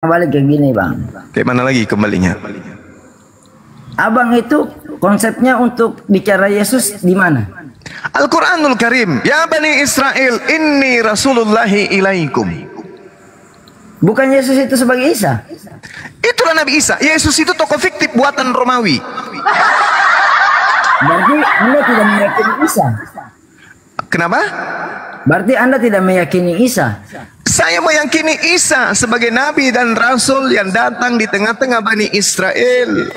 Kembali kayak gini bang. Kayak mana lagi kembalinya? Abang itu konsepnya untuk bicara Yesus di mana? Al-Quranul Karim. Ya Bani Israel, inni Rasulullahi ilaikum. Bukan Yesus itu sebagai Isa? Itulah Nabi Isa. Yesus itu tokoh fiktif buatan Romawi. Berarti Anda tidak meyakini Isa. Kenapa? Berarti Anda tidak meyakini Isa. Saya meyakini Isa sebagai nabi dan rasul yang datang di tengah-tengah Bani Israel,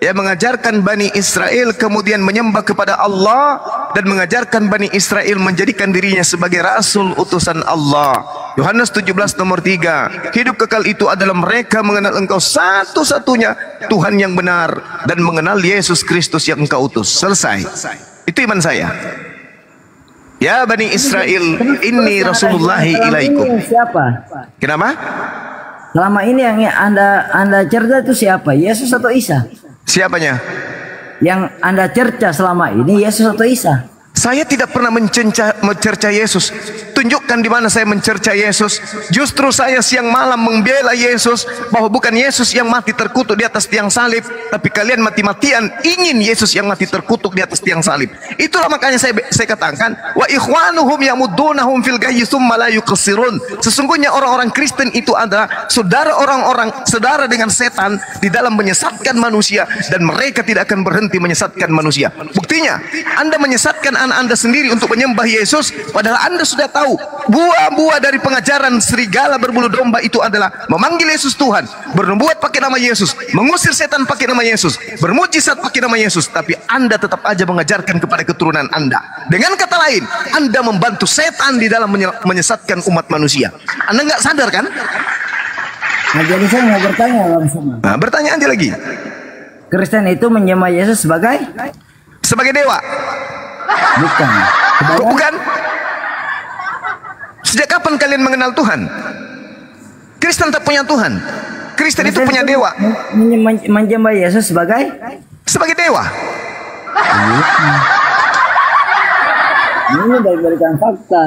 yang mengajarkan Bani Israel kemudian menyembah kepada Allah, dan mengajarkan Bani Israel menjadikan dirinya sebagai rasul utusan Allah. Yohanes 17:3. Hidup kekal itu adalah mereka mengenal engkau satu-satunya Tuhan yang benar, dan mengenal Yesus Kristus yang engkau utus. Selesai. Itu iman saya. Ya Bani Israel, inni Rasulullahi ilaikum. Siapa? Kenapa? Selama ini yang Anda cerca itu siapa? Yesus atau Isa? Siapanya? Yang Anda cerca selama ini Yesus atau Isa? Saya tidak pernah mencerca Yesus. Tunjukkan di mana saya mencerca Yesus. Justru saya siang malam membela Yesus, bahwa bukan Yesus yang mati terkutuk di atas tiang salib, tapi kalian mati-matian ingin Yesus yang mati terkutuk di atas tiang salib. Itulah makanya saya katakan, wa ikhwanuhum yamuddunahum fil ghayyi tsumma la yuqsirun. Sesungguhnya orang-orang Kristen itu adalah saudara saudara dengan setan di dalam menyesatkan manusia, dan mereka tidak akan berhenti menyesatkan manusia. Buktinya, Anda menyesatkan anak Anda sendiri untuk menyembah Yesus, padahal Anda sudah tahu buah-buah dari pengajaran serigala berbulu domba itu adalah memanggil Yesus Tuhan, bernubuat pakai nama Yesus, mengusir setan pakai nama Yesus, bermujizat pakai nama Yesus, tapi Anda tetap aja mengajarkan kepada keturunan Anda. Dengan kata lain, Anda membantu setan di dalam menyesatkan umat manusia. Anda nggak sadar kan? Nah, jadi saya mau bertanya langsung. Nah, bertanya aja lagi. Kristen itu menyembah Yesus sebagai dewa? Bukan. Bukan. Sejak kapan kalian mengenal Tuhan? Kristen tak punya Tuhan. Kristen itu punya dewa. Menyembah Yesus sebagai dewa. Ini berikan fakta.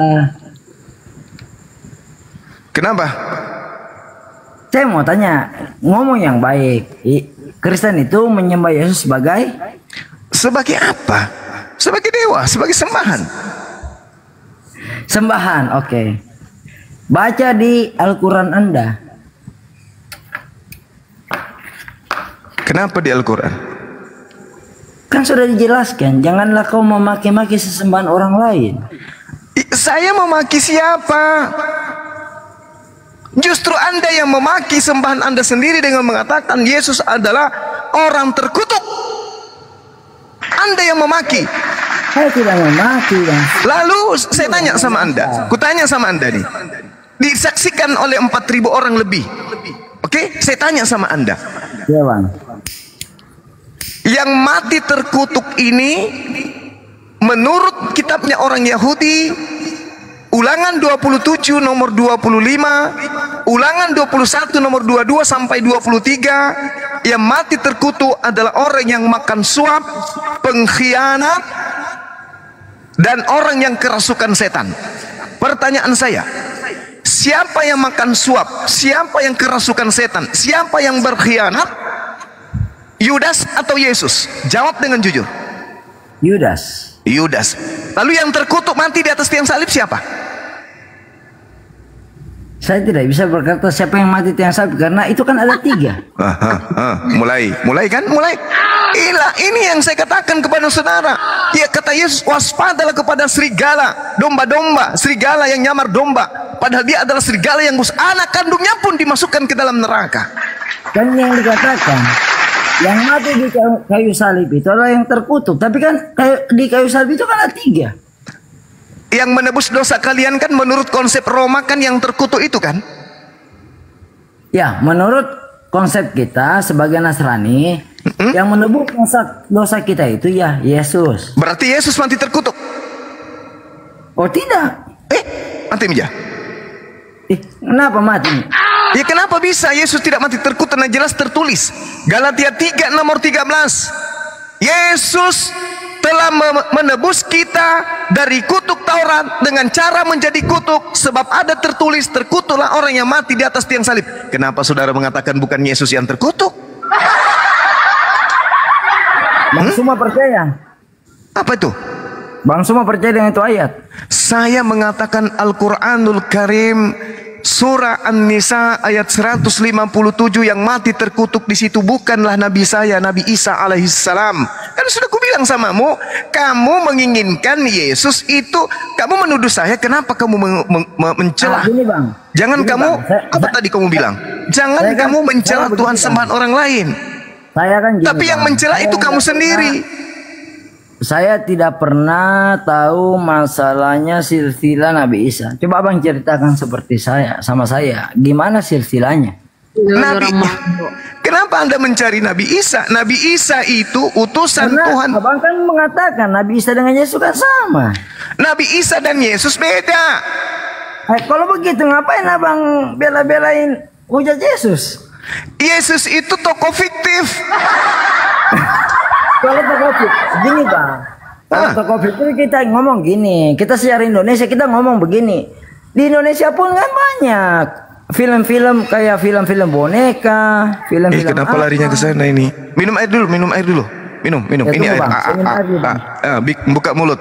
Kenapa? Saya mau tanya, ngomong yang baik. Kristen itu menyembah Yesus sebagai apa? Sebagai dewa, sebagai sembahan. Sembahan, oke. Okay. Baca di Al-Quran Anda. Kenapa di Al-Quran? Kan sudah dijelaskan, janganlah kau memaki-maki sesembahan orang lain. Saya memaki siapa? Justru Anda yang memaki sembahan Anda sendiri dengan mengatakan Yesus adalah orang terkutuk. Anda yang memaki. Saya tidak memaki. Lalu saya tanya sama Anda. Kutanya sama Anda nih. Disaksikan oleh 4.000 orang lebih. Oke, saya tanya sama Anda. Ya, Bang. Yang mati terkutuk ini menurut kitabnya orang Yahudi, Ulangan 27 nomor 25, Ulangan 21 nomor 22 sampai 23, yang mati terkutuk adalah orang yang makan suap, pengkhianat, dan orang yang kerasukan setan. Pertanyaan saya, siapa yang makan suap? Siapa yang kerasukan setan? Siapa yang berkhianat? Yudas atau Yesus? Jawab dengan jujur. Yudas. Lalu yang terkutuk mati di atas tiang salib siapa? Saya tidak bisa berkata siapa yang mati tiang salib, karena itu kan ada 3. Mulai. Ini yang saya katakan kepada saudara. Ya, kata Yesus, waspadalah kepada serigala, domba-domba, serigala yang nyamar domba, padahal dia adalah serigala yang anak kandungnya pun dimasukkan ke dalam neraka. Dan yang dikatakan yang mati di kayu salib itu adalah yang terkutuk, tapi kan di kayu salib itu kan ada 3. Yang menebus dosa kalian kan menurut konsep Roma kan yang terkutuk itu kan? Ya, menurut konsep kita sebagai Nasrani, yang menebus dosa kita itu ya Yesus. Berarti Yesus mati terkutuk? Oh tidak. Mati meja. Kenapa mati? Ya kenapa bisa Yesus tidak mati terkutuk? Nah, jelas tertulis Galatia 3 nomor 13. Yesus telah menebus kita dari kutuk Taurat dengan cara menjadi kutuk, sebab ada tertulis, terkutuklah orang yang mati di atas tiang salib. Kenapa saudara mengatakan bukan Yesus yang terkutuk? Bang Suma percaya. Apa itu? Bang Suma percaya dengan itu ayat. Saya mengatakan Al-Quranul Karim surah An-Nisa ayat 157 yang mati terkutuk di situ bukanlah nabi saya, Nabi Isa alaihissalam. Kan sudah ku bilang samamu, kamu menginginkan Yesus itu, kamu menuduh saya, kenapa kamu mencela? Jangan kamu, apa tadi kamu bilang? Jangan kamu mencela Tuhan sembahan orang lain. Tapi yang mencela itu kamu sendiri. Saya tidak pernah tahu masalahnya silsilah Nabi Isa. Coba abang ceritakan seperti saya, sama saya. Gimana silsilahnya? Nabi, kenapa Anda mencari Nabi Isa? Nabi Isa itu utusan Tuhan. Abang kan mengatakan Nabi Isa dengan Yesus kan sama. Nabi Isa dan Yesus beda. Kalau begitu ngapain abang bela-belain hujat Yesus? Yesus itu tokoh fiktif. Kalau tokoh fiktif, gini bang. Kalau tokoh fiktif kita ngomong gini. Kita sejarah Indonesia kita ngomong begini. Di Indonesia pun kan banyak film-film kayak film-film boneka, film-film. Kenapa larinya ke sana ini? Minum air dulu, minum air dulu. Minum. Ini air. Buka mulut.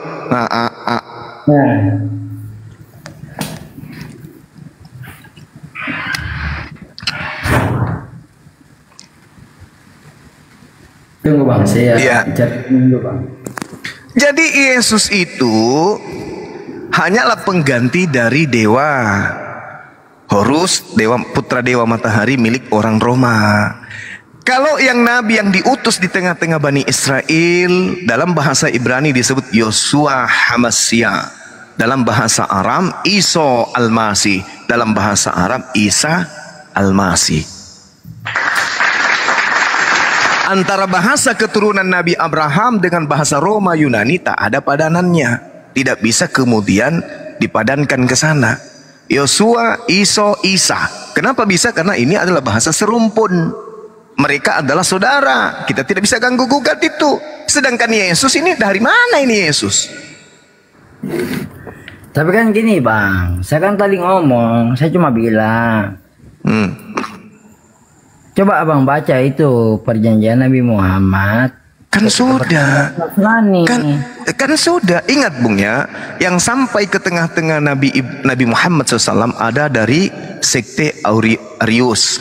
Tunggu bang, saya tunggu bang. Jadi Yesus itu hanyalah pengganti dari dewa Horus, putra dewa matahari milik orang Roma. Kalau yang nabi yang diutus di tengah-tengah Bani Israel, dalam bahasa Ibrani disebut Yosua Hamasyah, dalam bahasa Aram Iso Al-Masih, dalam bahasa Arab Isa Al-Masih. Antara bahasa keturunan Nabi Abraham dengan bahasa Roma Yunani tak ada padanannya. Tidak bisa kemudian dipadankan ke sana. Yosua, Iso, Isa. Kenapa bisa? Karena ini adalah bahasa serumpun. Mereka adalah saudara. Kita tidak bisa ganggu gugat itu. Sedangkan Yesus ini dari mana ini Yesus? Tapi kan gini bang, saya kan tadi ngomong, saya cuma bilang. Coba abang baca itu perjanjian Nabi Muhammad. Kan sudah. Kan sudah. Ingat bung ya, yang sampai ke tengah-tengah Nabi Muhammad SAW ada dari sekte Arius,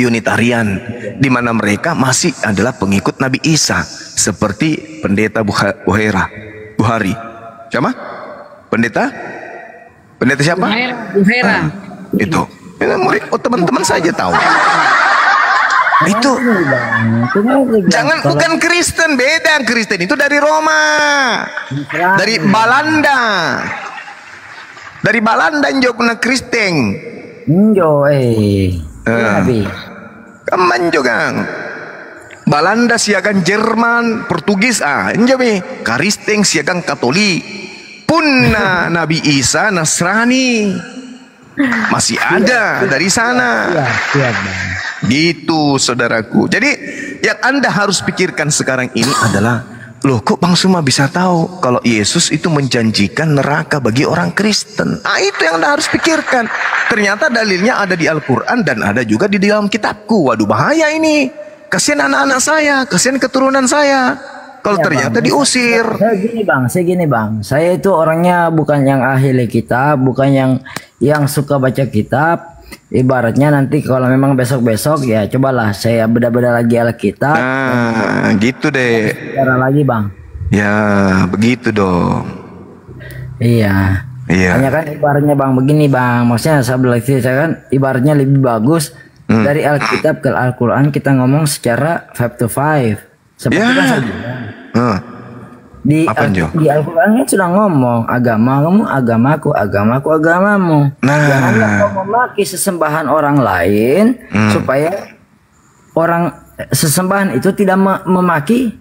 Unitarian, di mana mereka masih adalah pengikut Nabi Isa, seperti pendeta Buhera, Buhari. Siapa? Pendeta? Pendeta siapa? Buhera. Itu. Oh, teman-teman saja tahu. Itu jangan, bukan Kristen, beda. Kristen itu dari Roma, dari Balanda, Jogna Kristen. Keman jogang Balanda siakan Jerman, Portugis enjomi Kristen siakan Katolik. Punna Nabi Isa Nasrani masih ada dari sana. Gitu saudaraku. Jadi yang Anda harus pikirkan sekarang ini adalah, loh kok Bang Suma bisa tahu kalau Yesus itu menjanjikan neraka bagi orang Kristen? Itu yang Anda harus pikirkan. Ternyata dalilnya ada di Al-Quran dan ada juga di dalam kitabku. Waduh, bahaya ini. Kasihan anak-anak saya, kasihan keturunan saya kalau ternyata bang, diusir. Saya gini bang, saya itu orangnya bukan yang ahli kitab, bukan yang suka baca kitab. Ibaratnya nanti kalau memang besok-besok ya cobalah saya beda-beda lagi Alkitab. Nah, gitu deh. Cara lagi bang. Ya, begitu dong. Iya. Hanya kan ibaratnya bang begini bang, maksudnya saya kan ibaratnya lebih bagus dari Alkitab ke Al-Quran kita ngomong secara 5 to 5. Seperti kan di Al-Quran sudah ngomong agamamu, agamaku, agamaku, agamamu. Janganlah kau memaki sesembahan orang lain supaya orang sesembahan itu tidak memaki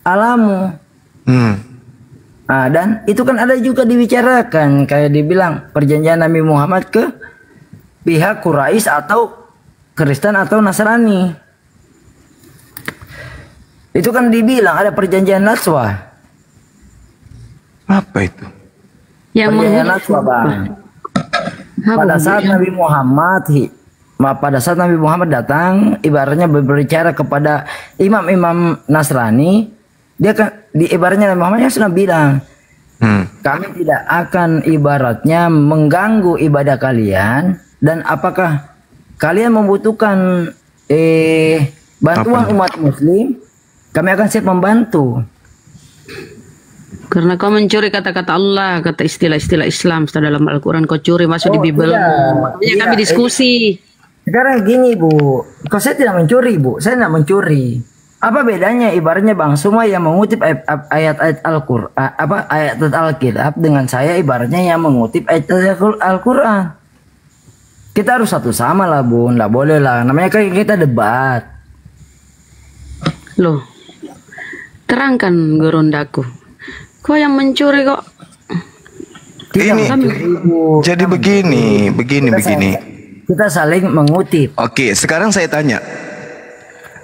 alamu. Dan itu kan ada juga dibicarakan kayak dibilang perjanjian Nabi Muhammad ke pihak Quraisy atau Kristen atau Nasrani. Itu kan dibilang ada perjanjian Naswa. Apa itu? Yang pengkhianat, Bapak. Pada saat Nabi Muhammad datang, ibaratnya berbicara kepada imam-imam Nasrani, dia kan ibaratnya Nabi Muhammad sudah bilang, kami tidak akan ibaratnya mengganggu ibadah kalian, dan apakah kalian membutuhkan bantuan umat muslim, kami akan siap membantu. Karena kau mencuri kata-kata Allah, kata istilah-istilah Islam dalam Al-Quran, kau curi masuk di Bible. Makanya kami diskusi. Sekarang gini, Bu, kau saya tidak mencuri, Bu, saya tidak mencuri. Apa bedanya ibaratnya Bang Suma yang mengutip ayat-ayat Al-Qur'an, apa ayat-ayat Al-Kitab, dengan saya ibaratnya yang mengutip ayat-ayat Al-Qur'an? Kita harus satu sama lah, Bun, nggak boleh lah. Namanya kan kita debat. Loh, terangkan Gorondaku. Kok yang mencuri kok? Ini jadi begini. Kita saling mengutip. Oke, sekarang saya tanya,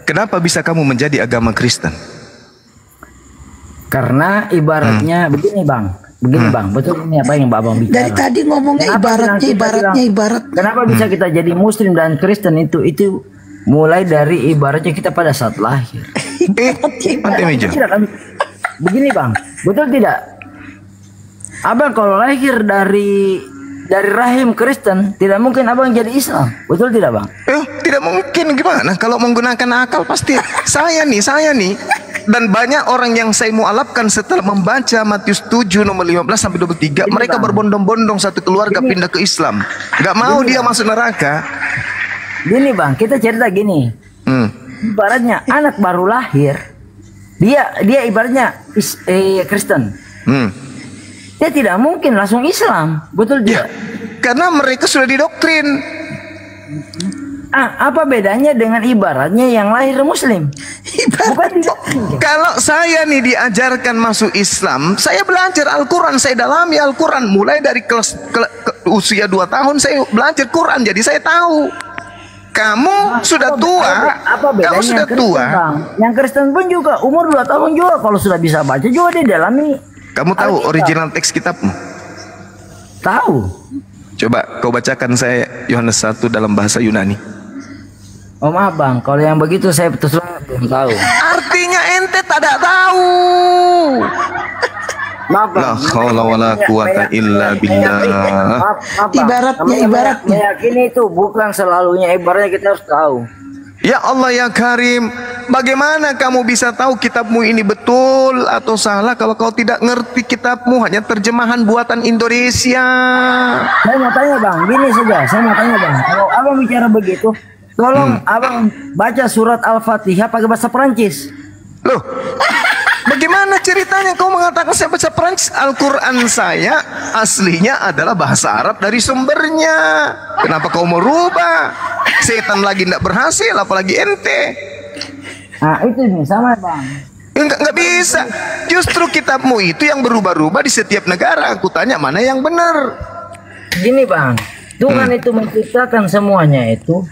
kenapa bisa kamu menjadi agama Kristen? Karena ibaratnya begini, Bang. Betul ini apa yang Mbak Bang bicara? Dari tadi ngomongnya ibaratnya. Kenapa bisa kita jadi Muslim dan Kristen itu mulai dari ibaratnya kita pada saat lahir. Begini, Bang, betul tidak? Abang kalau lahir dari rahim Kristen, tidak mungkin abang jadi Islam, betul tidak, Bang? Tidak mungkin, gimana? Kalau menggunakan akal pasti saya nih, dan banyak orang yang saya mualafkan setelah membaca Matius 7 nomor 15 sampai 23, gini, mereka berbondong-bondong satu keluarga pindah ke Islam, nggak mau dia masuk neraka. Gini, Bang, kita cerita gini, ibaratnya anak baru lahir. Dia ibaratnya Kristen. Dia tidak mungkin langsung Islam, betul dia. Ya, karena mereka sudah didoktrin. Apa bedanya dengan ibaratnya yang lahir Muslim? Kalau saya nih diajarkan masuk Islam, saya belajar Al-Quran, saya dalami Al-Quran mulai dari usia 2 tahun saya belajar Quran, jadi saya tahu. Kamu sudah tua, kamu sudah tua. Yang Kristen pun juga umur 2 tahun juga kalau sudah bisa baca juga dia dalami. Kamu tahu original teks kitabmu? Tahu. Coba kau bacakan saya Yohanes 1 dalam bahasa Yunani. Oh maaf, Bang, kalau yang begitu saya terserah belum tahu. Artinya ente tidak tahu. La haula wala quwata illa billah. Ibaratnya yakini itu bukan selalunya, ibaratnya kita harus tahu. Ya Allah ya Karim, bagaimana kamu bisa tahu kitabmu ini betul atau salah kalau kau tidak ngerti kitabmu, hanya terjemahan buatan Indonesia? Saya mau tanya, Bang, gini saja, saya mau tanya, Bang, kalau abang bicara begitu, tolong abang baca surat Al-Fatihah pakai bahasa Perancis. Loh, bagaimana ceritanya kau mengatakan saya baca Perancis? Al-Quran saya aslinya adalah bahasa Arab dari sumbernya. Kenapa kau mau rubah? Setan lagi tidak berhasil, apalagi ente. Nah itu nih, sama, Bang. Enggak bisa. Justru kitabmu itu yang berubah-ubah di setiap negara. Aku tanya mana yang benar. Gini, Bang, Tuhan itu menciptakan semuanya itu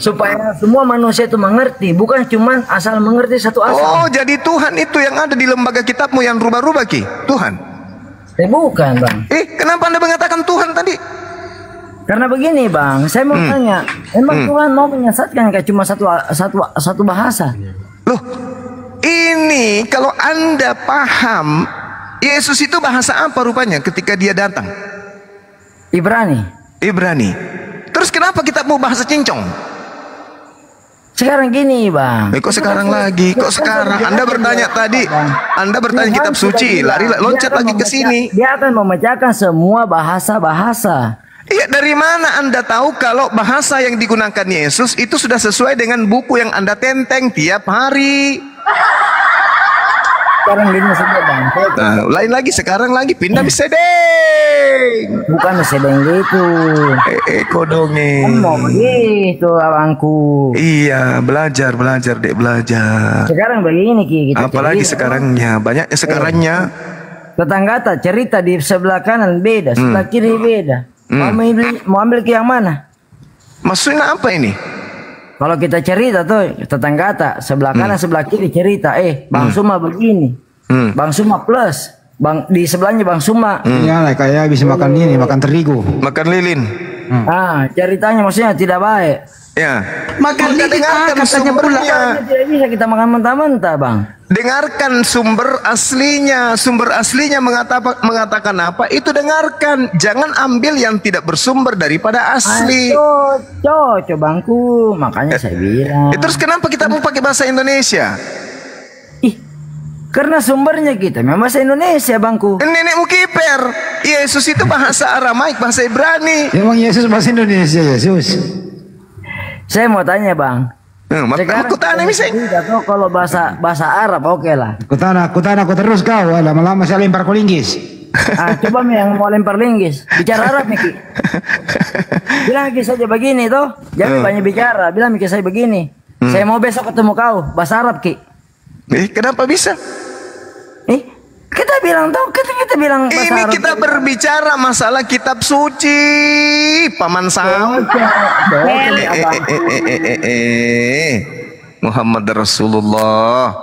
supaya semua manusia itu mengerti, bukan cuma asal mengerti satu asal. Oh, jadi Tuhan itu yang ada di lembaga kitabmu yang rubah-rubah, Ki? Tuhan? Bukan, Bang. Kenapa Anda mengatakan Tuhan tadi? Karena begini, Bang, saya mau tanya, emang Tuhan mau menyesatkan kayak cuma satu bahasa? Loh, ini kalau Anda paham, Yesus itu bahasa apa rupanya ketika dia datang? Ibrani. Terus kenapa kitabmu bahasa cincong? Sekarang gini, Bang. Kok sekarang lagi? Kok sekarang? Anda bertanya tadi, Anda bertanya kitab suci, lari loncat lagi ke sini. Dia akan memecahkan semua bahasa-bahasa. Iya, dari mana Anda tahu kalau bahasa yang digunakan Yesus itu sudah sesuai dengan buku yang Anda tenteng tiap hari? Sekarang gini saja, Bang. Lain lagi, sekarang lagi pindah bisa deh. Bukan sedang gitu. Kodongnya. Mau begitu, abangku. Iya, belajar. Sekarang begini, Ki. Apalagi sekarangnya, banyak sekarangnya. Tetangga tak cerita di sebelah kanan beda, sebelah kiri beda. Mau ambil Ki yang mana? Maksudnya apa ini? Kalau kita cerita tuh tetangga sebelah kanan sebelah kiri cerita, Bang Suma begini, Bang Suma plus, Bang di sebelahnya Bang Suma. Iya, kayak bisa makan ini, makan terigu. Makan lilin. Ah, ceritanya maksudnya tidak baik. Ya. Makan lilin katanya berlaku. Tidak bisa kita makan mentah-mentah, Bang. Dengarkan sumber aslinya. Sumber aslinya mengatakan apa? Itu dengarkan. Jangan ambil yang tidak bersumber daripada asli. Cocok, Bangku. Makanya saya bilang. Terus kenapa kita mau pakai bahasa Indonesia? Karena sumbernya kita memang bahasa Indonesia, Bangku. Nenekmu kiper. Yesus itu bahasa Aramaik, bahasa Ibrani. Emang Yesus bahasa Indonesia, Yesus? Saya mau tanya, Bang. Sekarang aku kalau bahasa Arab, oke lah. Aku terus kau. Lama-lama saya lempar kau linggis. Ah, coba yang mau lempar linggis. Bicara Arab, Miki. Bilang Miki saja begini, toh. Jangan banyak bicara. Bilang Miki saya begini. Saya mau besok ketemu kau. Bahasa Arab, Ki. Kenapa bisa? Kita bilang dong, kita bilang bahasa ini Arab. Kita berbicara masalah kitab suci, Paman Sam. Muhammad Rasulullah.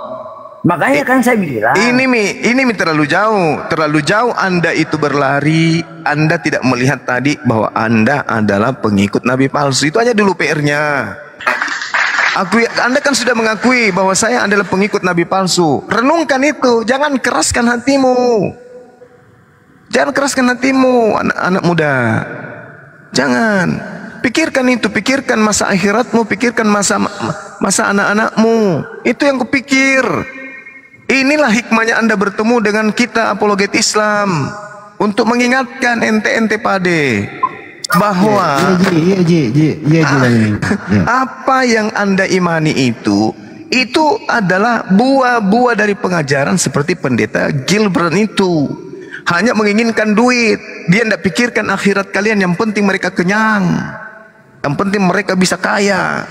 Makanya kan saya bilang. Ini terlalu jauh. Terlalu jauh Anda itu berlari. Anda tidak melihat tadi bahwa Anda adalah pengikut Nabi palsu. Itu aja dulu PR-nya. Anda kan sudah mengakui bahwa saya adalah pengikut Nabi palsu. Renungkan itu, jangan keraskan hatimu. Jangan keraskan hatimu, anak-anak muda. Jangan. Pikirkan itu, pikirkan masa akhiratmu, pikirkan masa anak-anakmu. Itu yang kupikir. Inilah hikmahnya Anda bertemu dengan kita apologet Islam untuk mengingatkan ente-ente pade. Bahwa apa yang Anda imani itu adalah buah-buah dari pengajaran seperti pendeta Gilbert itu. Hanya menginginkan duit. Dia tidak pikirkan akhirat kalian. Yang penting mereka kenyang. Yang penting mereka bisa kaya.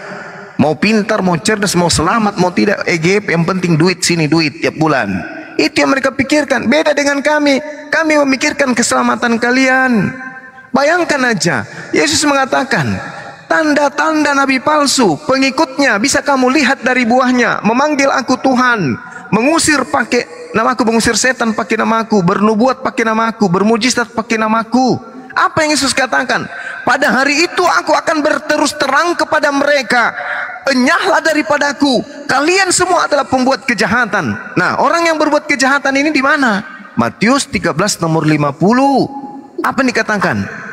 Mau pintar, mau cerdas, mau selamat, mau tidak EGP. Yang penting duit sini, duit tiap bulan. Itu yang mereka pikirkan. Beda dengan kami. Kami memikirkan keselamatan kalian. Bayangkan aja, Yesus mengatakan, tanda-tanda nabi palsu, pengikutnya bisa kamu lihat dari buahnya, memanggil aku Tuhan, mengusir pakai namaku, mengusir setan pakai namaku, bernubuat pakai namaku, bermujizat pakai namaku. Apa yang Yesus katakan? Pada hari itu aku akan berterus terang kepada mereka, enyahlah daripadaku, kalian semua adalah pembuat kejahatan. Nah, orang yang berbuat kejahatan ini di mana? Matius 13 nomor 50. Apa dikatakan?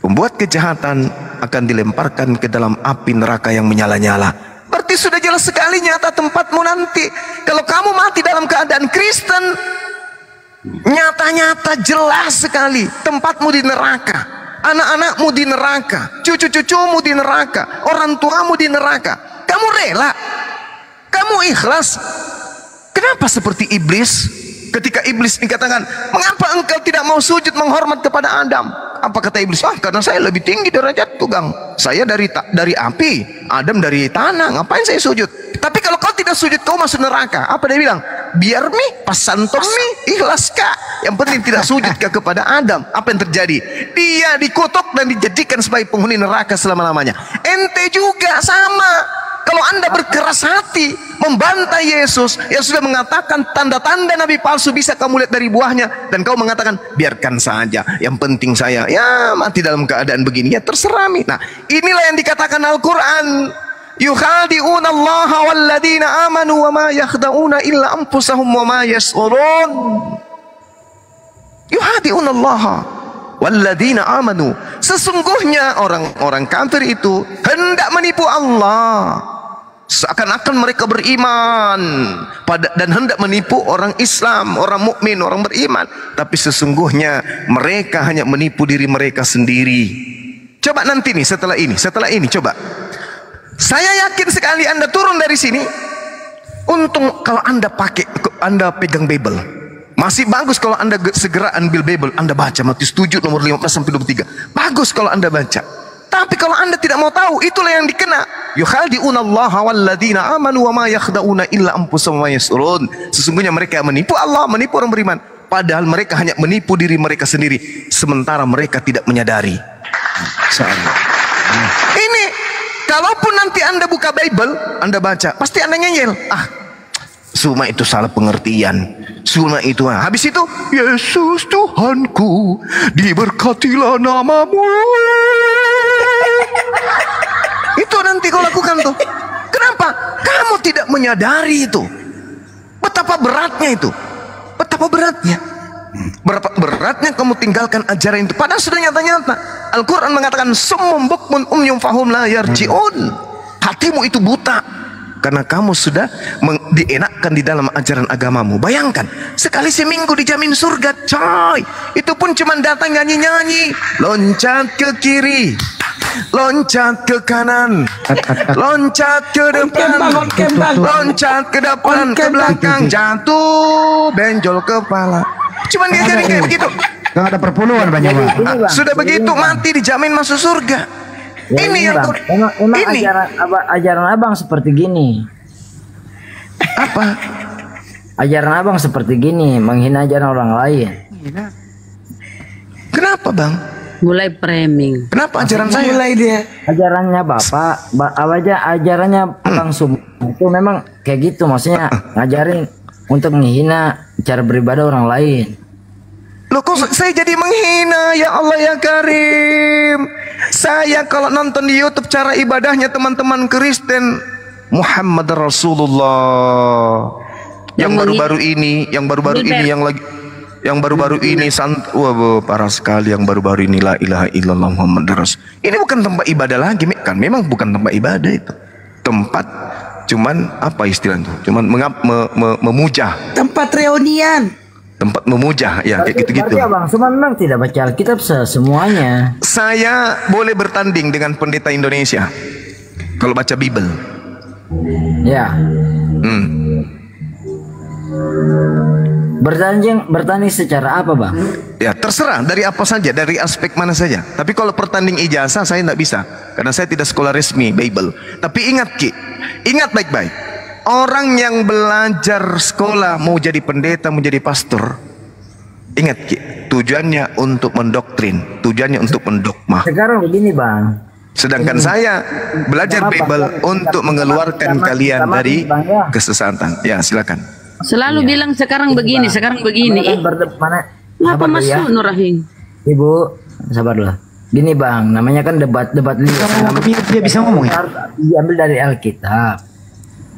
Pembuat kejahatan akan dilemparkan ke dalam api neraka yang menyala-nyala. Berarti sudah jelas sekali nyata tempatmu nanti. Kalau kamu mati dalam keadaan Kristen, nyata-nyata jelas sekali tempatmu di neraka. Anak-anakmu di neraka, cucu-cucumu di neraka, orang tuamu di neraka. Kamu rela? Kamu ikhlas? Kenapa seperti iblis? Ketika iblis dikatakan, mengapa engkau tidak mau sujud menghormat kepada Adam? Apa kata iblis? Ah, karena saya lebih tinggi derajat tukang. Saya dari api, Adam dari tanah. Ngapain saya sujud? Tapi kalau kau tidak sujud, kau masuk neraka. Apa dia bilang? Biar mi, pasan mi, ikhlas kak. Yang penting tidak sujud kak kepada Adam. Apa yang terjadi? Dia dikutuk dan dijadikan sebagai penghuni neraka selama-lamanya. Ente juga sama. Kalau Anda berkeras hati membantah Yesus yang sudah mengatakan tanda-tanda nabi palsu bisa kamu lihat dari buahnya, dan kau mengatakan biarkan saja, yang penting saya ya mati dalam keadaan begini, ya terserah mi. Nah, inilah yang dikatakan Al-Qur'an, yukhadi'una Allah walladzina amanu wa ma yakhda'una illa anfusahum wa ma yash'urun. Yukhadi'una Allah walladzina amanu. Sesungguhnya orang-orang kafir itu hendak menipu Allah. Seakan-akan mereka beriman dan hendak menipu orang Islam, orang mukmin, orang beriman. Tapi sesungguhnya mereka hanya menipu diri mereka sendiri. Coba nanti nih setelah ini coba. Saya yakin sekali Anda turun dari sini. Untung kalau Anda pakai, Anda pegang Bible. Masih bagus kalau Anda segera ambil Bible, Anda baca Matius 7 nomor 15-23. Bagus kalau Anda baca. Tapi kalau Anda tidak mau tahu, itulah yang dikena. Yukhadi'unallaha walladzina amanu wa ma yakhda'una illa anfusahum wa ma yash'urun. Sesungguhnya mereka menipu Allah, menipu orang beriman. Padahal mereka hanya menipu diri mereka sendiri, sementara mereka tidak menyadari. Ini, kalaupun nanti Anda buka Bible, Anda baca, pasti Anda nyel. Ah, Cuma itu salah pengertian. Cuma itu. Habis itu, Yesus Tuhanku, diberkatilah namamu. Itu nanti kau lakukan tuh. Kenapa? Kamu tidak menyadari itu. Betapa beratnya itu. Betapa beratnya. Berapa beratnya kamu tinggalkan ajaran itu. Padahal sudah nyata-nyata. Al-Quran mengatakan, summum bukmun umyum fahum la yarji'un. Hatimu itu buta. Karena kamu sudah dienakkan di dalam ajaran agamamu. Bayangkan, sekali seminggu dijamin surga, coy. Itu pun cuma datang nyanyi-nyanyi. Loncat ke kiri, loncat ke kanan, loncat ke depan, loncat ke depan, ke belakang, jatuh, benjol kepala. Cuman dia jadi kayak begitu. Gak ada perpuluhan banyak. Sudah begitu mati dijamin masuk surga. Ya, ini yang emang ini. Ajaran abang seperti gini. Apa? Ajaran abang seperti gini, menghina ajaran orang lain. Kenapa bang? Mulai framing. Kenapa ajaran saya? Mulai dia. Ajarannya bapak, ajarannya bang Sumbu itu memang kayak gitu, maksudnya ngajarin untuk menghina cara beribadah orang lain. Loh kok saya jadi menghina, ya Allah ya Karim. Saya kalau nonton di YouTube cara ibadahnya teman-teman Kristen, Muhammad Rasulullah yang baru-baru ini, yang baru-baru ini wah parah sekali, yang baru-baru ini la ilaha illallah Muhammad Rasulullah. Ini bukan tempat ibadah lagi kan, memang bukan tempat ibadah itu. Tempat cuman apa istilahnya? Cuman memuja. Tempat reunian. Tempat memuja, ya kayak gitu-gitu. Abang Suman memang tidak baca Alkitab semuanya. Saya boleh bertanding dengan pendeta Indonesia kalau baca Bible. Ya. Bertanding secara apa bang? Ya terserah, dari apa saja, dari aspek mana saja. Tapi kalau pertanding ijazah saya tidak bisa, karena saya tidak sekolah resmi Bible. Tapi ingat Ki, ingat baik-baik. Orang yang belajar sekolah mau jadi pendeta, mau jadi pastor, ingat Ki, tujuannya untuk mendoktrin, tujuannya untuk mendogma. Sekarang begini bang. Sedangkan saya belajar Bible untuk mengeluarkan kalian dari kesesatan. Ya silakan. Selalu bilang sekarang begini, sekarang begini. Apa masuk Nurahim? Ibu, sabarlah. Gini bang, namanya kan debat liar. Dia bisa ngomong ya? Diambil dari Alkitab.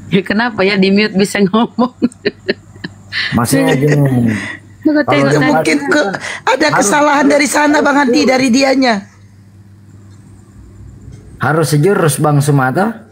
Ya kenapa ya di mute bisa ngomong? Maksudnya gini. Mungkin ada kesalahan dari sana Bang Andi, dari dianya. Harus sejurus Bang Sumatera.